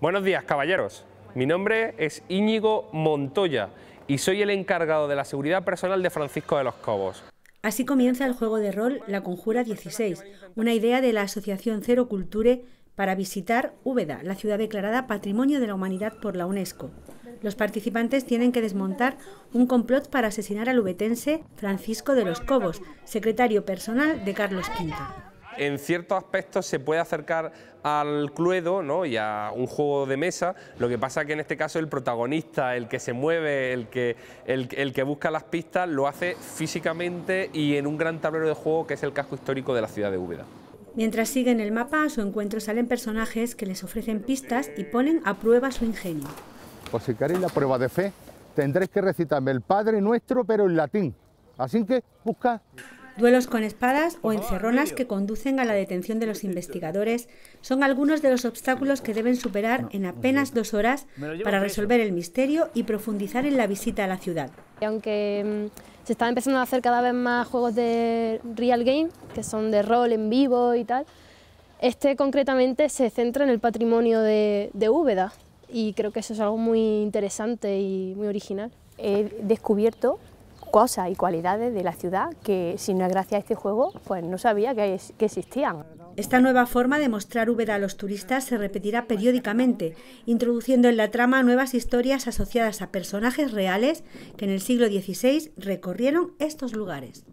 Buenos días, caballeros. Mi nombre es Íñigo Montoya y soy el encargado de la seguridad personal de Francisco de los Cobos. Así comienza el juego de rol La Conjura XVI, una idea de la Asociación Cero Culture para visitar Úbeda, la ciudad declarada Patrimonio de la Humanidad por la UNESCO. Los participantes tienen que desmontar un complot para asesinar al ubetense Francisco de los Cobos, secretario personal de Carlos V. En ciertos aspectos se puede acercar al Cluedo, ¿no?, y a un juego de mesa. Lo que pasa es que en este caso el protagonista, el que se mueve, el que busca las pistas, lo hace físicamente y en un gran tablero de juego que es el casco histórico de la ciudad de Úbeda. Mientras siguen el mapa, a su encuentro salen personajes que les ofrecen pistas y ponen a prueba su ingenio. Pues si queréis la prueba de fe, tendréis que recitarme el Padre Nuestro, pero en latín. Así que busca. Duelos con espadas o encerronas que conducen a la detención de los investigadores son algunos de los obstáculos que deben superar en apenas 2 horas para resolver el misterio y profundizar en la visita a la ciudad. Aunque se están empezando a hacer cada vez más juegos de real game, que son de rol en vivo y tal, este concretamente se centra en el patrimonio de Úbeda y creo que eso es algo muy interesante y muy original. He descubierto cosas y cualidades de la ciudad que, si no es gracias a este juego, pues no sabía que existían. Esta nueva forma de mostrar Úbeda a los turistas se repetirá periódicamente, introduciendo en la trama nuevas historias asociadas a personajes reales que en el siglo XVI recorrieron estos lugares.